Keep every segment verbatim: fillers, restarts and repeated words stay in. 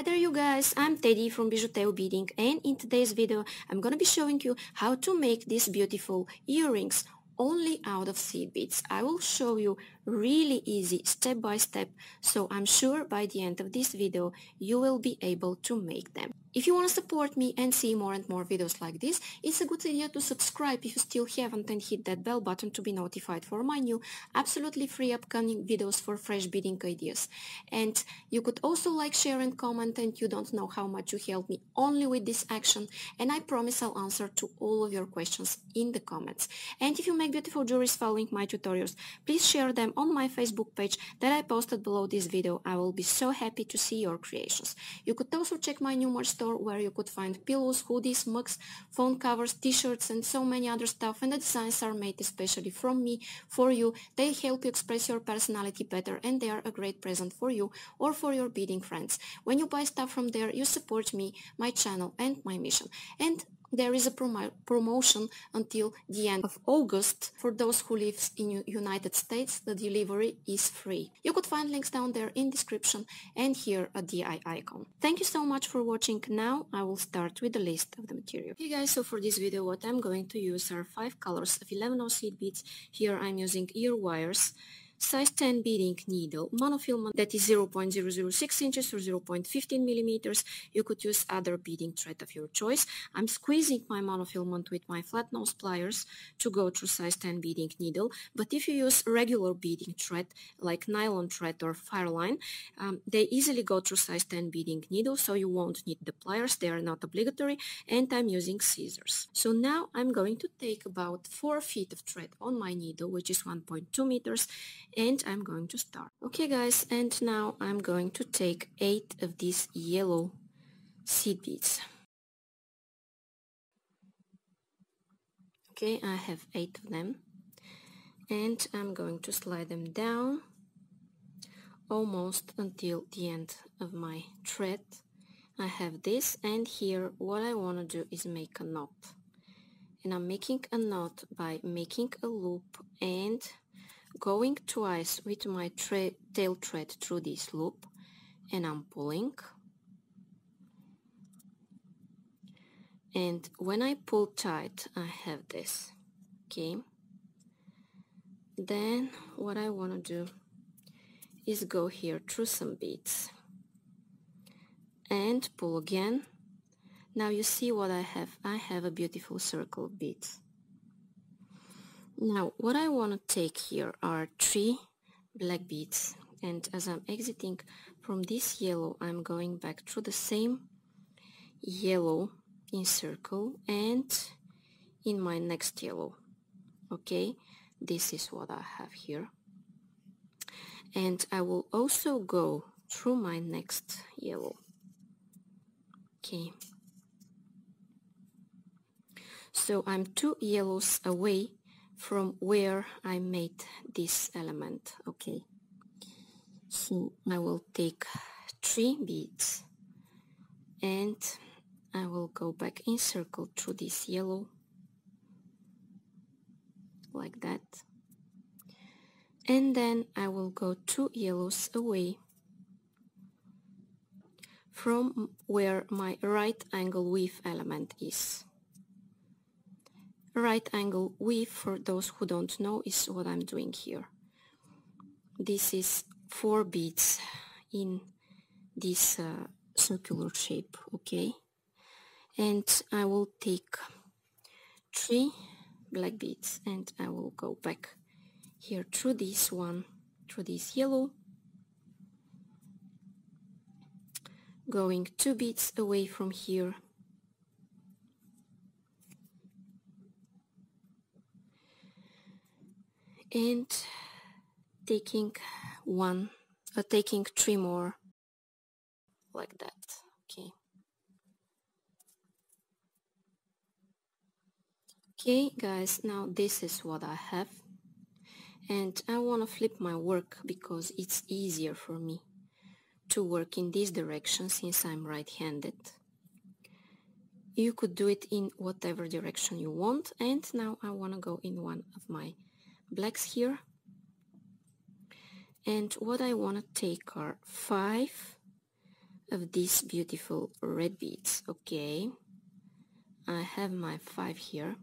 Hi there you guys, I'm Teddy from Bijuteo Beading, and in today's video I'm gonna be showing you how to make these beautiful earrings only out of seed beads. I will show you really easy step by step, so I'm sure by the end of this video you will be able to make them. If you want to support me and see more and more videos like this, it's a good idea to subscribe if you still haven't and hit that bell button to be notified for my new, absolutely free upcoming videos for fresh beading ideas. And you could also like, share and comment, and you don't know how much you helped me only with this action, and I promise I'll answer to all of your questions in the comments. And if you make beautiful jewelries following my tutorials, please share them on my Facebook page that I posted below this video. I will be so happy to see your creations. You could also check my new merch store, where you could find pillows, hoodies, mugs, phone covers, t-shirts and so many other stuff, and the designs are made especially from me for you. They help you express your personality better, and they are a great present for you or for your beading friends. When you buy stuff from there, you support me, my channel and my mission. And there is a prom promotion until the end of August. For those who live in the United States, the delivery is free. You could find links down there in description and here at the eye icon. Thank you so much for watching. Now I will start with the list of the material. Hey guys, so for this video what I'm going to use are five colors of eleven oh seed beads. Here I'm using ear wires, size ten beading needle, monofilament that is zero point zero zero six inches or zero point one five millimeters. You could use other beading thread of your choice. I'm squeezing my monofilament with my flat nose pliers to go through size ten beading needle, but if you use regular beading thread like nylon thread or fireline, um, they easily go through size ten beading needle, so you won't need the pliers, they are not obligatory, and I'm using scissors. So now I'm going to take about four feet of thread on my needle, which is one point two meters, and I'm going to start. Okay guys, and now I'm going to take eight of these yellow seed beads. Okay, I have eight of them, and I'm going to slide them down almost until the end of my thread. I have this, and here what I want to do is make a knot, and I'm making a knot by making a loop and going twice with my tail thread through this loop, and I'm pulling, and when I pull tight I have this. Okay, then what I want to do is go here through some beads and pull again. Now you see what I have. I have a beautiful circle of beads. Now what I want to take here are three black beads, and as I'm exiting from this yellow I'm going back through the same yellow in circle and in my next yellow. Okay, this is what I have here, and I will also go through my next yellow. Okay, so I'm two yellows away from where I made this element. Okay, so I will take three beads and I will go back in circle through this yellow like that, and then I will go two yellows away from where my right angle weave element is. Right angle weave, for those who don't know, is what I'm doing here. This is four beads in this uh, circular shape. Okay, and I will take three black beads and I will go back here through this one, through this yellow, going two beads away from here, and taking one, uh, taking three more like that. Okay. Okay guys, now this is what I have, and I want to flip my work because it's easier for me to work in this direction since I'm right-handed. You could do it in whatever direction you want, and now I want to go in one of my blacks here, and what I want to take are five of these beautiful red beads. Okay, I have my five here,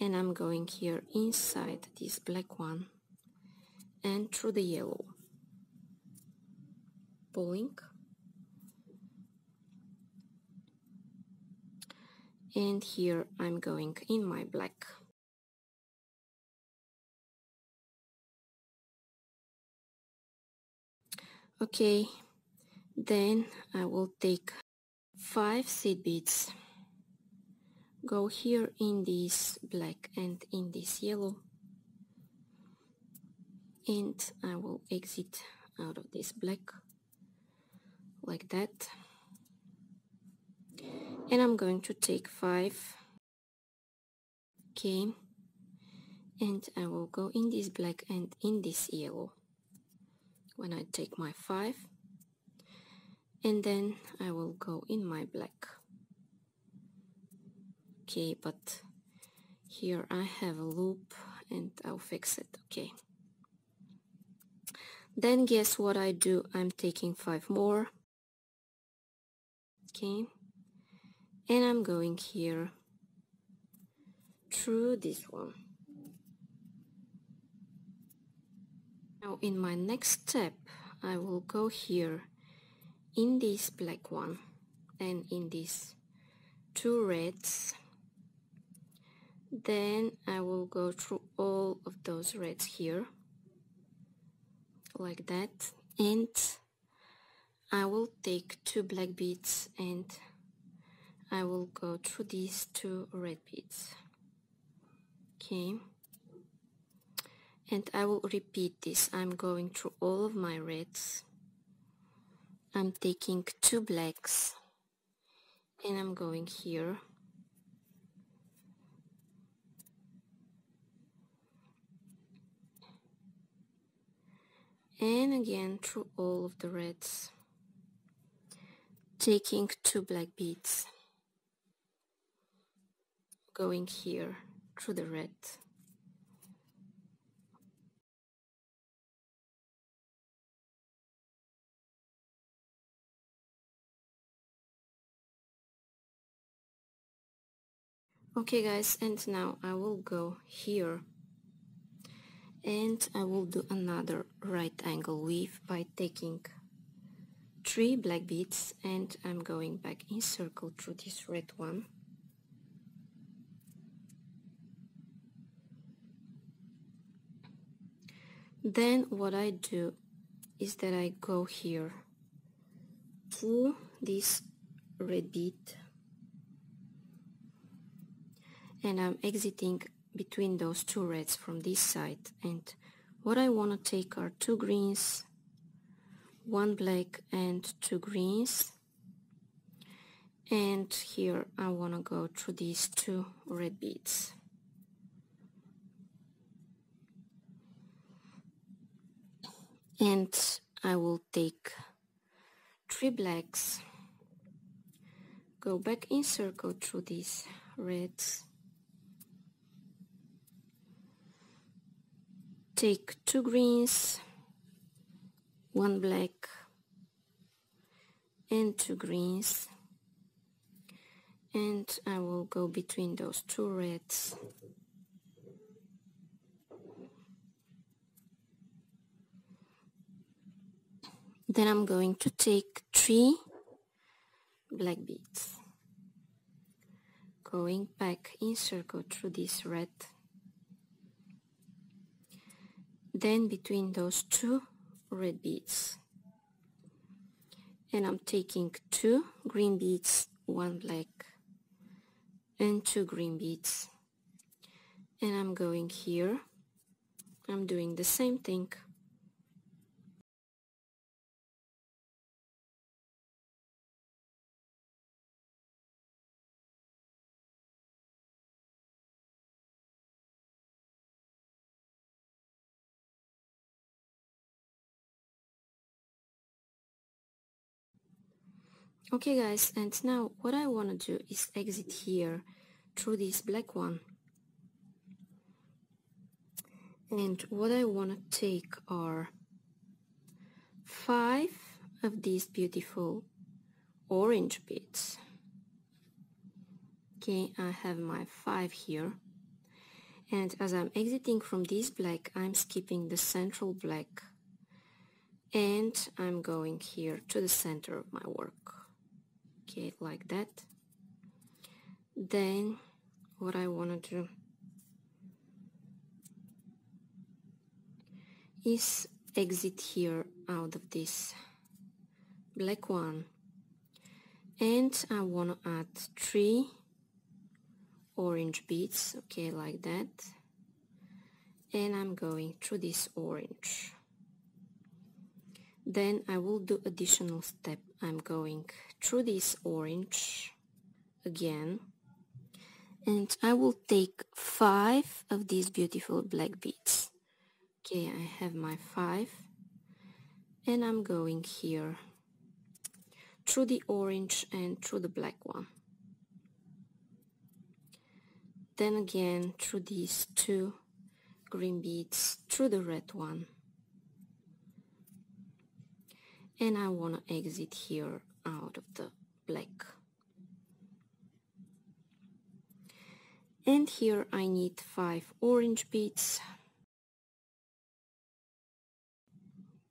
and I'm going here inside this black one and through the yellow, pulling, and here I'm going in my black. Okay, then I will take five seed beads, go here in this black and in this yellow, and I will exit out of this black like that, and I'm going to take five. Okay, and I will go in this black and in this yellow when I take my five, and then I will go in my black. Okay, but here I have a loop and I'll fix it. Okay, then guess what I do? I'm taking five more. Okay, and I'm going here through this one. Now in my next step, I will go here in this black one and in these two reds. Then I will go through all of those reds here, like that, and I will take two black beads and I will go through these two red beads. Okay. And I will repeat this. I'm going through all of my reds, I'm taking two blacks, and I'm going here and again through all of the reds, taking two black beads, going here through the red. Okay guys, and now I will go here and I will do another right angle weave by taking three black beads, and I'm going back in circle through this red one, then what I do is that I go here through this red bead, and I'm exiting between those two reds from this side, and what I want to take are two greens, one black and two greens, and here I want to go through these two red beads. And I will take three blacks, go back in circle through these reds, take two greens, one black and two greens, and I will go between those two reds, then I'm going to take three black beads, going back in circle through this red, then between those two red beads, and I'm taking two green beads, one black and two green beads, and I'm going here, I'm doing the same thing, okay guys. And now what I want to do is exit here through this black one, and what I want to take are five of these beautiful orange beads. Okay, I have my five here, and as I'm exiting from this black, I'm skipping the central black and I'm going here to the center of my work. Okay, like that. Then what I want to do is exit here out of this black one, and I want to add three orange beads, okay, like that, and I'm going through this orange. Then I will do additional step. I'm going through this orange again, and I will take five of these beautiful black beads. Okay, I have my five, and I'm going here through the orange and through the black one. Then again through these two green beads, through the red one. And I want to exit here out of the black. And here I need five orange beads.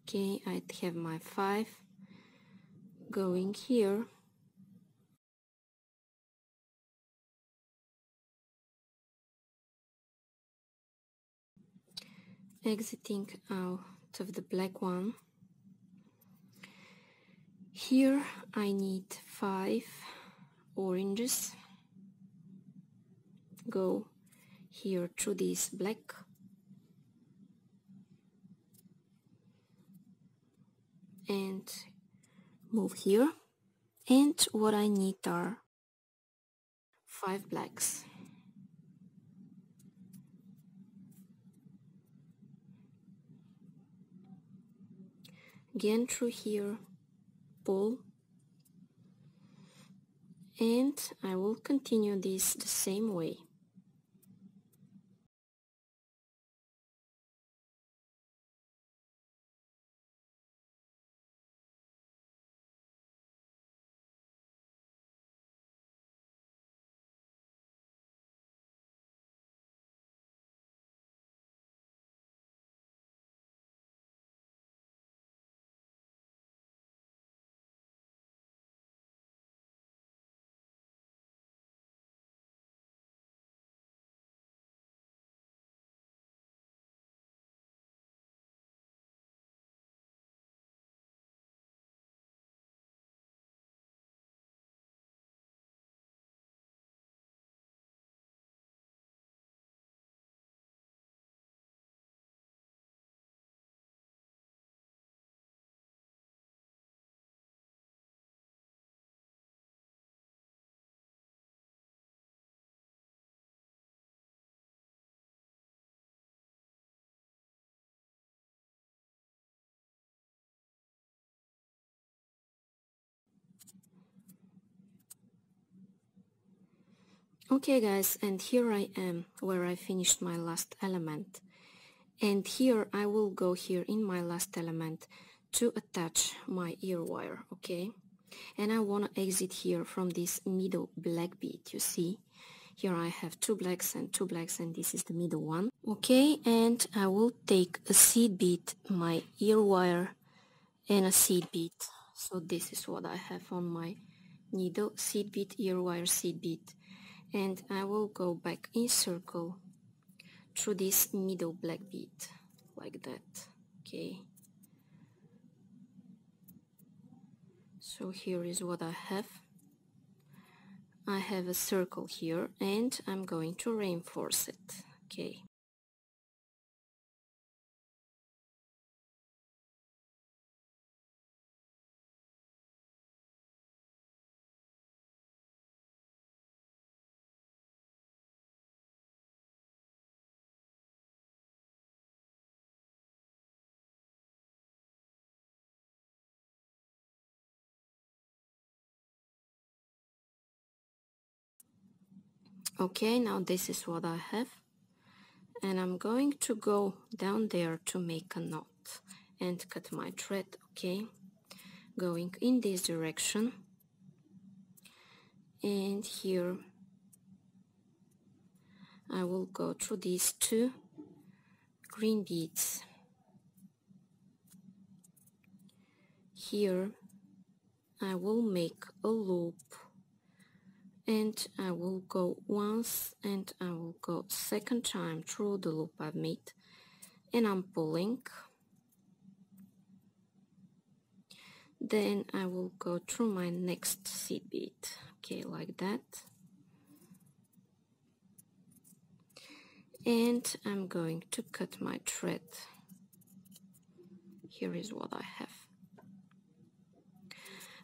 Okay, I have my five going here. Exiting out of the black one. Here I need five oranges. Go here through this black and move here, and what I need are five blacks. Again through here, pull, and I will continue this the same way. Okay guys, and here I am where I finished my last element, and here I will go here in my last element to attach my ear wire. Okay, and I want to exit here from this middle black bead. You see here I have two blacks and two blacks, and this is the middle one. Okay, and I will take a seed bead, my ear wire, and a seed bead. So this is what I have on my needle: seed bead, ear wire, seed bead. And I will go back in circle through this middle black bead, like that. Okay. So here is what I have. I have a circle here, and I'm going to reinforce it. Okay. Okay, now this is what I have, and I'm going to go down there to make a knot and cut my thread. Okay, going in this direction, and here I will go through these two green beads. Here I will make a loop and I will go once and I will go second time through the loop I've made, and I'm pulling. Then I will go through my next seed bead, okay, like that. And I'm going to cut my thread. Here is what I have.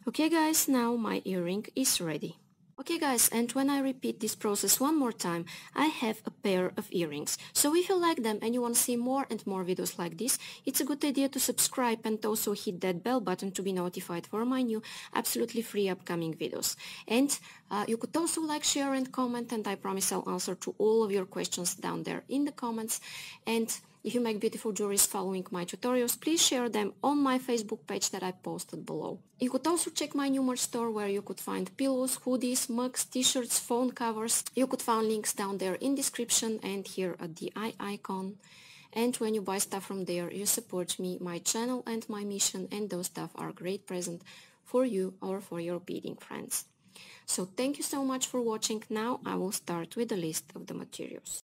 Okay guys, now my earring is ready. Okay guys, and when I repeat this process one more time, I have a pair of earrings. So if you like them and you want to see more and more videos like this, it's a good idea to subscribe and also hit that bell button to be notified for my new absolutely free upcoming videos. And uh, you could also like, share and comment, and I promise I'll answer to all of your questions down there in the comments. And if you make beautiful jewelries following my tutorials, please share them on my Facebook page that I posted below. You could also check my new merch store where you could find pillows, hoodies, mugs, t-shirts, phone covers. You could find links down there in description and here at the eye icon. And when you buy stuff from there, you support me, my channel and my mission, and those stuff are a great present for you or for your beading friends. So thank you so much for watching. Now I will start with the list of the materials.